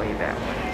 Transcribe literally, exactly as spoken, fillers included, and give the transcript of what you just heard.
way that way.